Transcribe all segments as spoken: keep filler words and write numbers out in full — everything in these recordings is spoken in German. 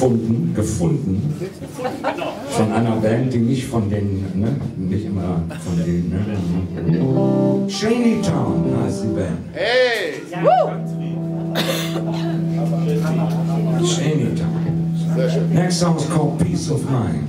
gefunden, gefunden, von einer Band, die nicht von den, ne, nicht immer von den, ne. Chaneytown heißt die Band. Hey! Woo! Chaneytown. Next song is called Peace of Mind.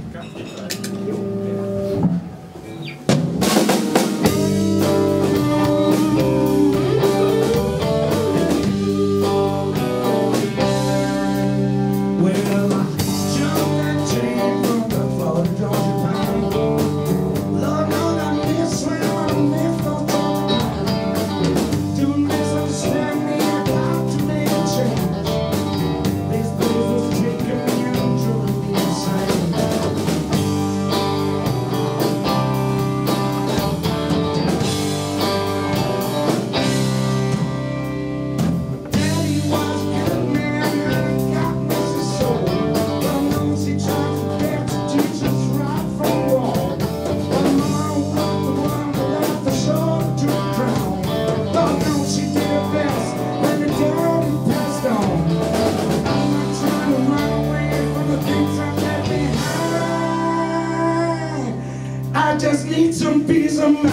I just need some peace of mind.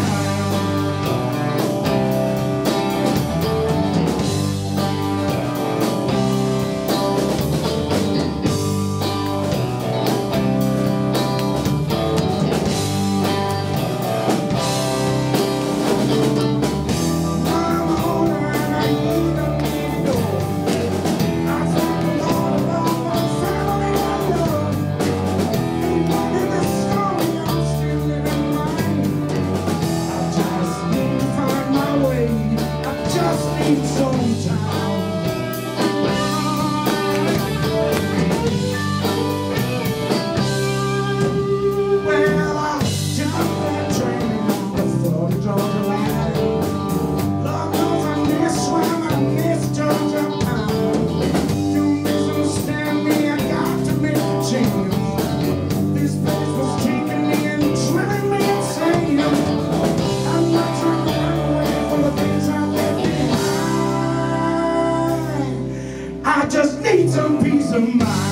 I just need some peace of mind.